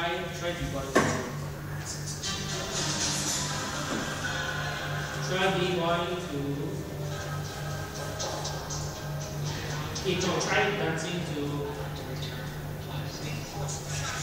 try B bar. Try B bar into equal, try that into